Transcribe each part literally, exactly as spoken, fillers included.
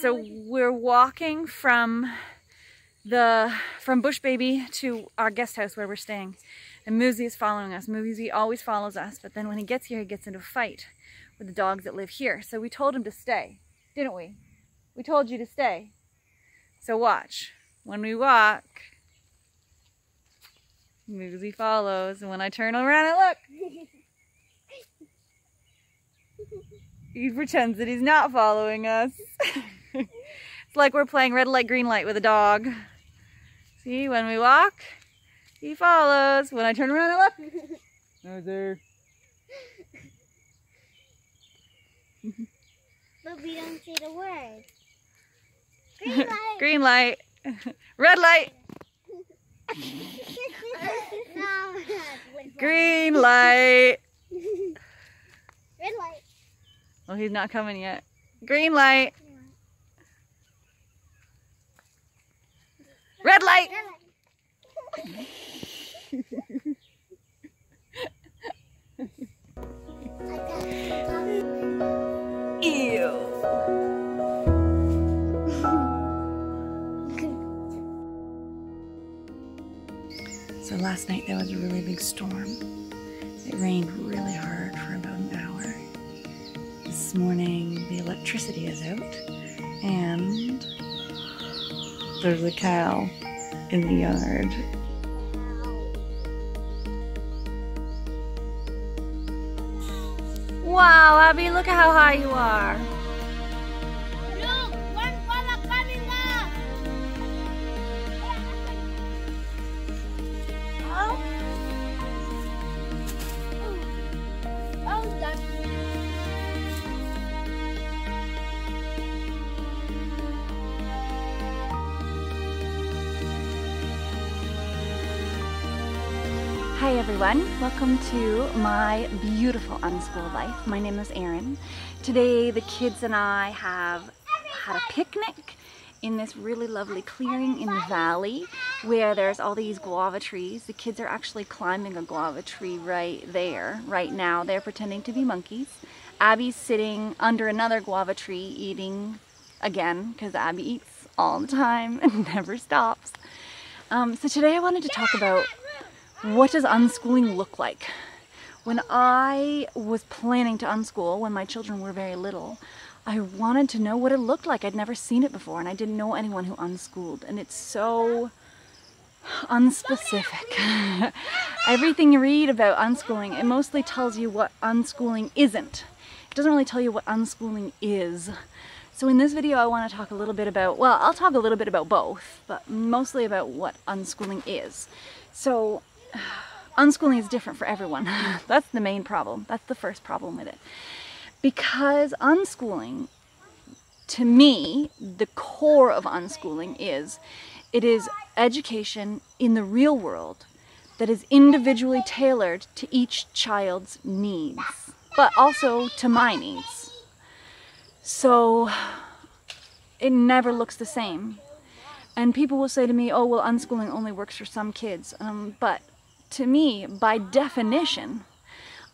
So we're walking from the from Bush Baby to our guest house where we're staying. And Muzi is following us. Muzi always follows us, but then when he gets here, he gets into a fight with the dogs that live here. So we told him to stay, didn't we? We told you to stay. So watch. When we walk, Muzi follows, and when I turn around and look, he pretends that he's not following us. It's like we're playing red light, green light with a dog. See, when we walk, he follows. When I turn around and look, no there. But we don't see the word. Green light. Green light. Red light. Green light. Red light. Well, he's not coming yet. Green light. Red light. Red light. So last night there was a really big storm. It rained really hard for about an hour. This morning the electricity is out and there's a cow in the yard. Wow, Abby, look at how high you are. Look, one fella coming up. Oh. Oh, that's Hi everyone, welcome to my beautiful unschool life. My name is Erin. Today the kids and I have had a picnic in this really lovely clearing in the valley where there's all these guava trees. The kids are actually climbing a guava tree right there, right now. They're pretending to be monkeys. Abby's sitting under another guava tree eating again because Abby eats all the time and never stops. Um, so today I wanted to talk about what does unschooling look like? When I was planning to unschool, when my children were very little, I wanted to know what it looked like. I'd never seen it before and I didn't know anyone who unschooled, and it's so unspecific. Everything you read about unschooling, it mostly tells you what unschooling isn't. It doesn't really tell you what unschooling is. So in this video I want to talk a little bit about, well, I'll talk a little bit about both, but mostly about what unschooling is. So unschooling is different for everyone. That's the main problem. That's the first problem with it. Because unschooling, to me, the core of unschooling is, it is education in the real world that is individually tailored to each child's needs, but also to my needs. So it never looks the same. And people will say to me, oh, well, unschooling only works for some kids. Um, but to me, by definition,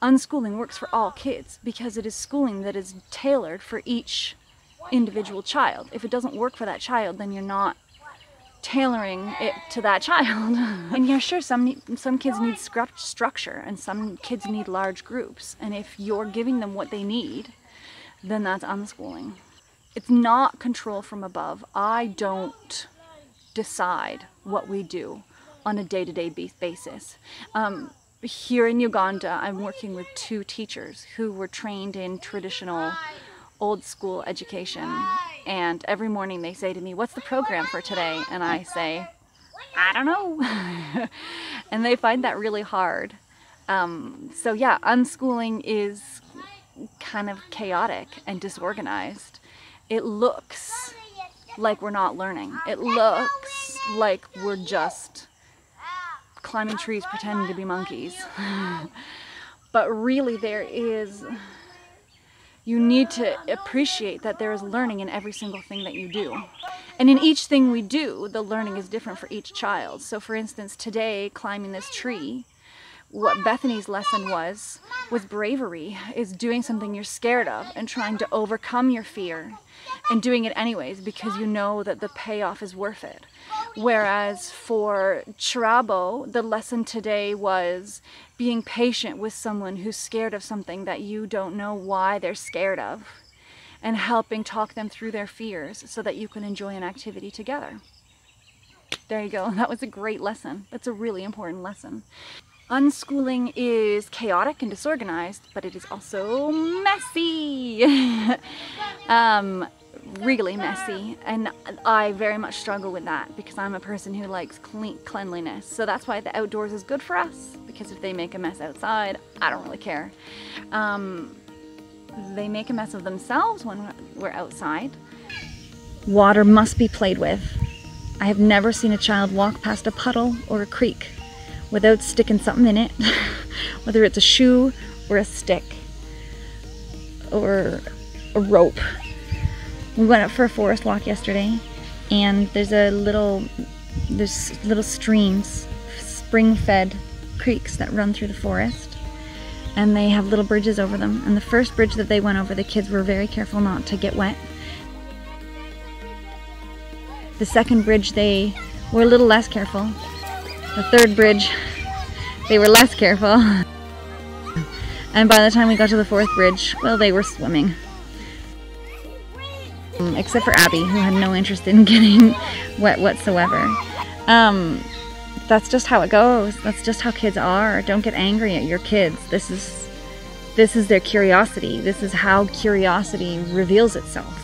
unschooling works for all kids because it is schooling that is tailored for each individual child. If it doesn't work for that child, then you're not tailoring it to that child. And yeah, sure, some, need, some kids need structure and some kids need large groups. And if you're giving them what they need, then that's unschooling. It's not control from above. I don't decide what we do on a day-to-day basis. Um, here in Uganda, I'm working with two teachers who were trained in traditional old school education. And every morning they say to me, what's the program for today? And I say, I don't know. And they find that really hard. Um, so yeah, unschooling is kind of chaotic and disorganized. It looks like we're not learning. It looks like we're just climbing trees pretending to be monkeys. But really there is, you need to appreciate that there is learning in every single thing that you do. And in each thing we do, the learning is different for each child. So for instance, today climbing this tree what Bethany's lesson was with bravery is doing something you're scared of and trying to overcome your fear and doing it anyways because you know that the payoff is worth it. Whereas for Chirabo, the lesson today was being patient with someone who's scared of something that you don't know why they're scared of and helping talk them through their fears so that you can enjoy an activity together. There you go. That was a great lesson. That's a really important lesson. Unschooling is chaotic and disorganized, but it is also messy. um, really messy. And I very much struggle with that because I'm a person who likes clean cleanliness. So that's why the outdoors is good for us, because if they make a mess outside, I don't really care. Um, they make a mess of themselves when we're outside. Water must be played with. I have never seen a child walk past a puddle or a creek without sticking something in it, whether it's a shoe or a stick or a rope. We went up for a forest walk yesterday, and there's a little, there's little streams, spring-fed creeks that run through the forest, and they have little bridges over them. And the first bridge that they went over, the kids were very careful not to get wet. The second bridge, they were a little less careful. The third bridge, they were less careful. And by the time we got to the fourth bridge, well, they were swimming. Except for Abby, who had no interest in getting wet whatsoever. Um, that's just how it goes. That's just how kids are. Don't get angry at your kids. This is, this is their curiosity. This is how curiosity reveals itself.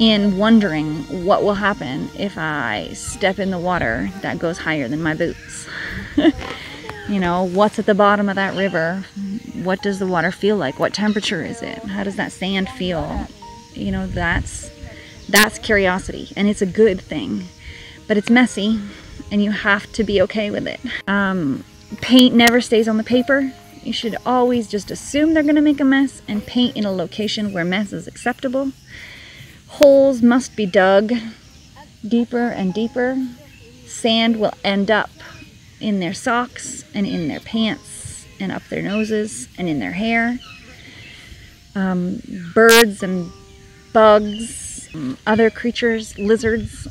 In wondering what will happen if I step in the water that goes higher than my boots. You know, what's at the bottom of that river? What does the water feel like? What temperature is it? How does that sand feel? You know, that's that's curiosity, and it's a good thing, but it's messy and you have to be okay with it. Um, paint never stays on the paper. You should always just assume they're gonna make a mess and paint in a location where mess is acceptable. Holes must be dug deeper and deeper. Sand will end up in their socks and in their pants and up their noses and in their hair. Um, birds and bugs, other creatures, lizards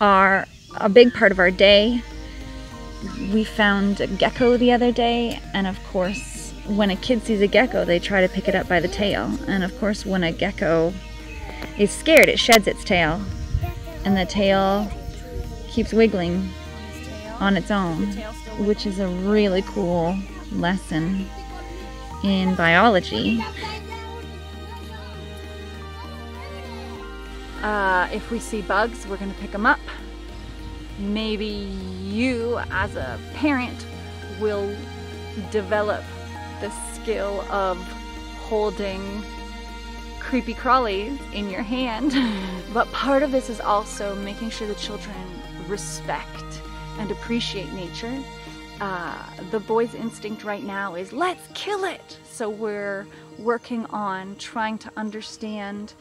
are a big part of our day. We found a gecko the other day, and of course when a kid sees a gecko they try to pick it up by the tail, and of course when a gecko is scared, it sheds its tail, and the tail keeps wiggling on its own, which is a really cool lesson in biology. Uh, if we see bugs, we're going to pick them up. Maybe you, as a parent, will develop the skill of holding creepy crawlies in your hand. But part of this is also making sure the children respect and appreciate nature. Uh, the boy's instinct right now is, let's kill it! So we're working on trying to understand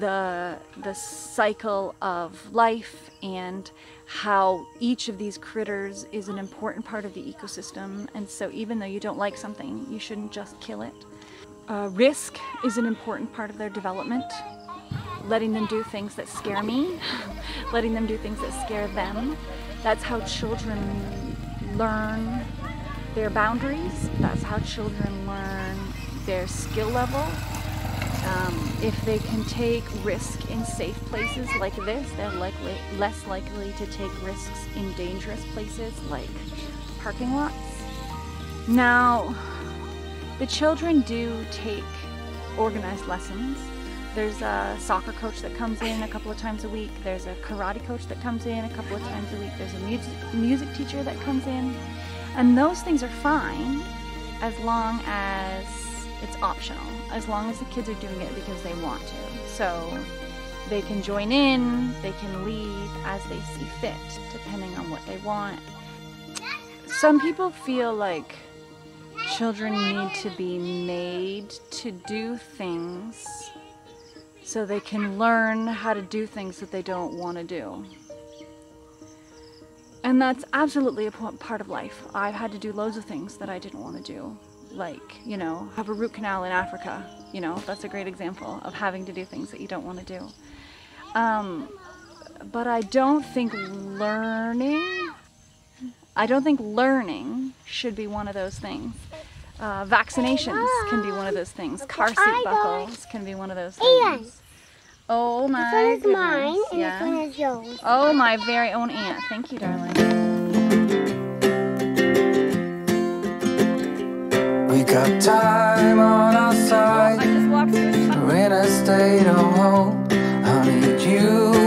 the, the cycle of life and how each of these critters is an important part of the ecosystem. And so even though you don't like something, you shouldn't just kill it. Uh, risk is an important part of their development. Letting them do things that scare me, letting them do things that scare them. That's how children learn their boundaries. That's how children learn their skill level. Um, if they can take risk in safe places like this, they're likely, less likely to take risks in dangerous places like parking lots. Now, the children do take organized lessons. There's a soccer coach that comes in a couple of times a week. There's a karate coach that comes in a couple of times a week. There's a music, music teacher that comes in. And those things are fine as long as it's optional, as long as the kids are doing it because they want to. So they can join in, they can leave as they see fit, depending on what they want. Some people feel like children need to be made to do things so they can learn how to do things that they don't want to do. And that's absolutely a part of life. I've had to do loads of things that I didn't want to do. Like, you know, have a root canal in Africa. You know, that's a great example of having to do things that you don't want to do. Um, but I don't think learning, I don't think learning should be one of those things. Uh, vaccinations can be one of those things. Car seat buckles can be one of those things. Oh my goodness. This one is mine and yeah. This one is yours. Oh, my very own aunt. Thank you, darling. We got time on our side. I just walked through. When I stayed on home, I need you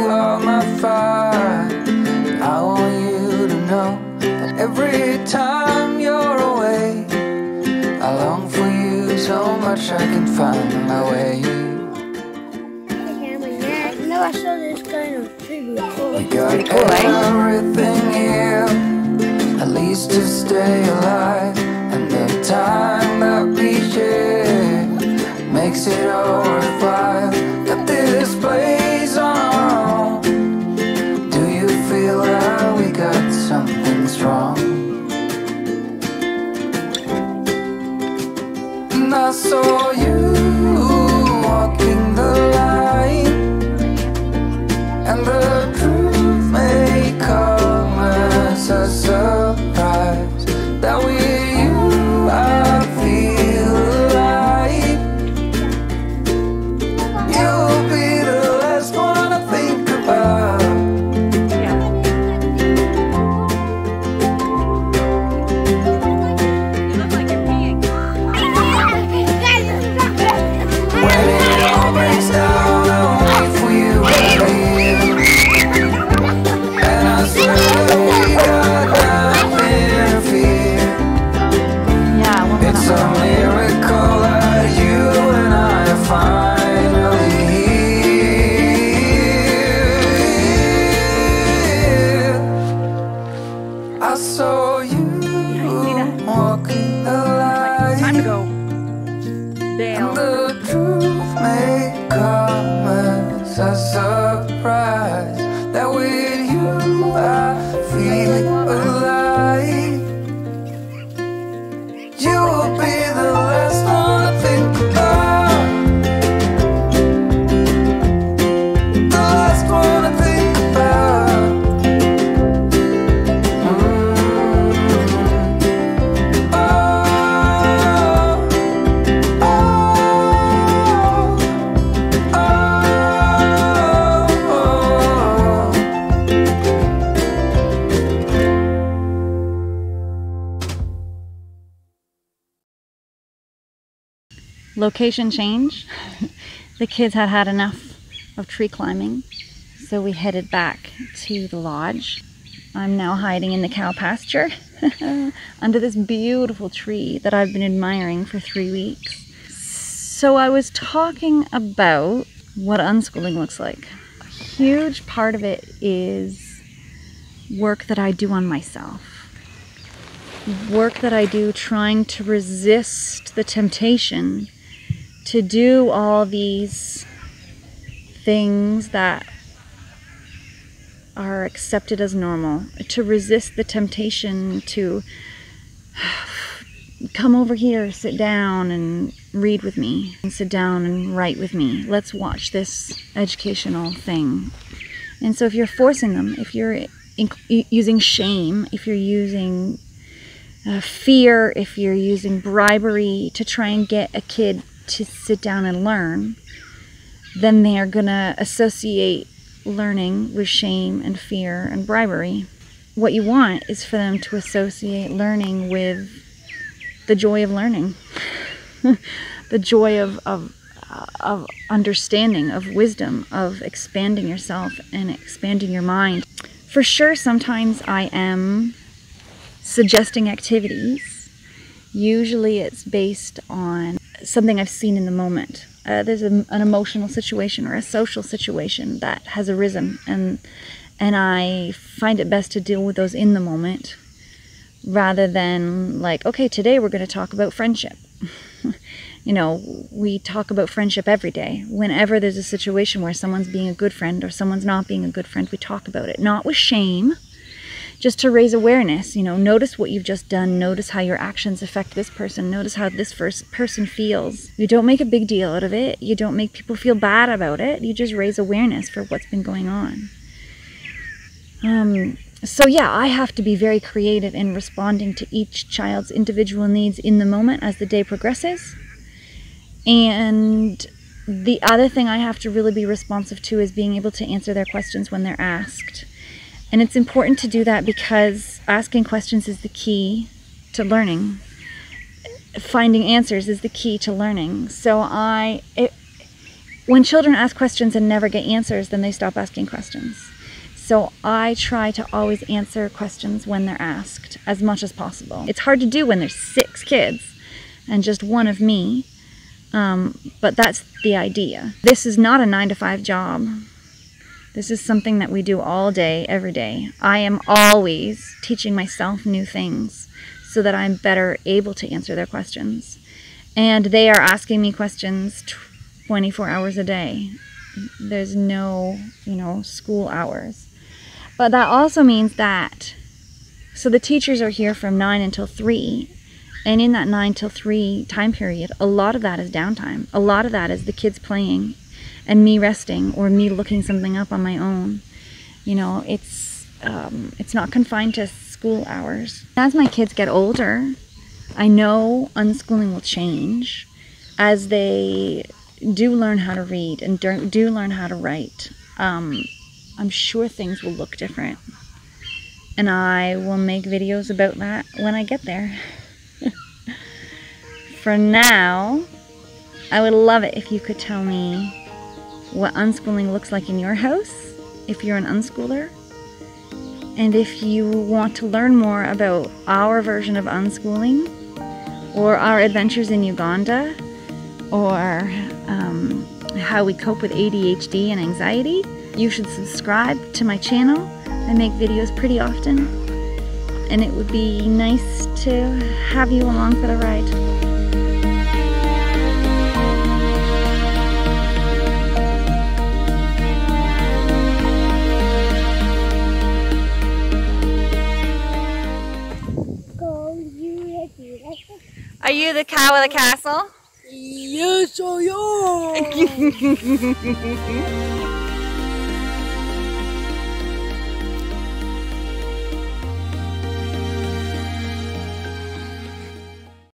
on my fire. I want you to know that every time you're away, I long for you so much I can find my way. I know I saw this kind of tree before. We got cool, everything eh? Here, at least to stay alive. And the time that we share makes it all worthwhile. Got this place on our own. Do you feel that we got something strong? And I saw you walking the line, and the truth may come as a surprise that we. I feel alive. You'll be the last one I think about. Yeah. You look like you're peeing. When it all breaks down, I'll wait for you to leave. And I swear we got nothing to fear. It's a miracle that you and I are finally here. I saw you walking the line. Time to go. Damn. And the truth may come as a surprise that with you I feel alive. You'll be the last one I think about. The last one I think about. Mm-hmm. Oh, oh, oh, oh. Location change. The kids had had enough of tree climbing, so we headed back to the lodge. I'm now hiding in the cow pasture under this beautiful tree that I've been admiring for three weeks. So I was talking about what unschooling looks like. A huge part of it is work that I do on myself. Work that I do trying to resist the temptation to do all these things that are accepted as normal, to resist the temptation to come over here, sit down and read with me, and sit down and write with me. Let's watch this educational thing. And so if you're forcing them, if you're using shame, if you're using uh, fear, if you're using bribery to try and get a kid to sit down and learn, then they are gonna associate learning with shame and fear and bribery. What you want is for them to associate learning with the joy of learning, the joy of, of, of understanding, of wisdom, of expanding yourself and expanding your mind. For sure, sometimes I am suggesting activities. Usually it's based on something I've seen in the moment. Uh, there's a, an emotional situation or a social situation that has arisen, and and I find it best to deal with those in the moment rather than like, okay, today we're going to talk about friendship. You know, we talk about friendship every day. Whenever there's a situation where someone's being a good friend or someone's not being a good friend, we talk about it. Not with shame, just to raise awareness. You know, notice what you've just done. Notice how your actions affect this person. Notice how this first person feels. You don't make a big deal out of it. You don't make people feel bad about it. You just raise awareness for what's been going on. Um, so yeah, I have to be very creative in responding to each child's individual needs in the moment as the day progresses. And the other thing I have to really be responsive to is being able to answer their questions when they're asked. And it's important to do that because asking questions is the key to learning. Finding answers is the key to learning. So I, it, when children ask questions and never get answers, then they stop asking questions. So I try to always answer questions when they're asked as much as possible. It's hard to do when there's six kids and just one of me, um, but that's the idea. This is not a nine to five job. This is something that we do all day, every day. I am always teaching myself new things so that I'm better able to answer their questions. And they are asking me questions twenty-four hours a day. There's no, you know, school hours. But that also means that, so the teachers are here from nine until three, and in that nine till three time period, a lot of that is downtime. A lot of that is the kids playing and me resting or me looking something up on my own. You know, it's, um, it's not confined to school hours. As my kids get older, I know unschooling will change as they do learn how to read and do learn how to write. Um, I'm sure things will look different, and I will make videos about that when I get there. For now, I would love it if you could tell me what unschooling looks like in your house, if you're an unschooler, and if you want to learn more about our version of unschooling, or our adventures in Uganda, or um, how we cope with A D H D and anxiety. You should subscribe to my channel. I make videos pretty often, and it would be nice to have you along for the ride. Are you the cow of the castle? Yes, I am.